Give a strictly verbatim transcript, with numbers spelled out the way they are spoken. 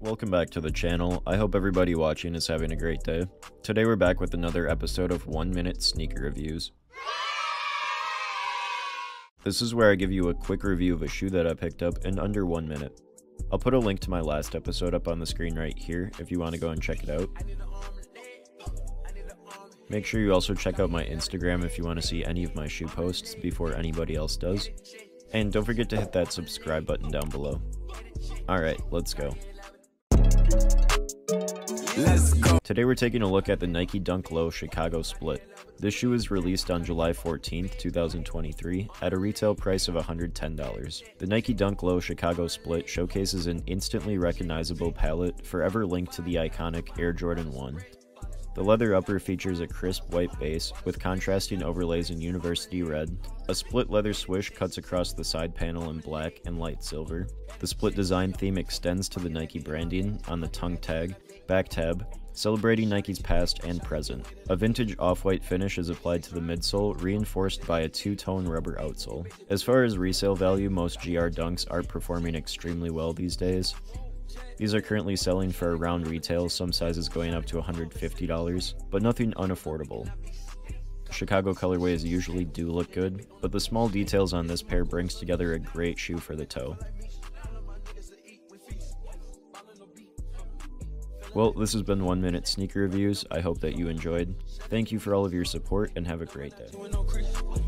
Welcome back to the channel. I hope everybody watching is having a great day. Today we're back with another episode of one minute sneaker reviews. This is where I give you a quick review of a shoe that I picked up in under one minute. I'll put a link to my last episode up on the screen right here if you want to go and check it out. Make sure you also check out my Instagram if you want to see any of my shoe posts before anybody else does. And don't forget to hit that subscribe button down below. Alright, let's go. Let's go. Today we're taking a look at the Nike Dunk Low Chicago Split. This shoe was released on July fourteenth, two thousand twenty-three at a retail price of one hundred ten dollars. The Nike Dunk Low Chicago Split showcases an instantly recognizable palette forever linked to the iconic Air Jordan one. The leather upper features a crisp white base with contrasting overlays in university red. A split leather swish cuts across the side panel in black and light silver. The split design theme extends to the Nike branding on the tongue tag, back tab, celebrating Nike's past and present. A vintage off-white finish is applied to the midsole, reinforced by a two-tone rubber outsole. As far as resale value, most G R Dunks are performing extremely well these days. These are currently selling for around retail, some sizes going up to one hundred fifty dollars, but nothing unaffordable. Chicago colorways usually do look good, but the small details on this pair brings together a great shoe for the toe. Well, this has been one minute sneaker reviews. I hope that you enjoyed. Thank you for all of your support and have a great day.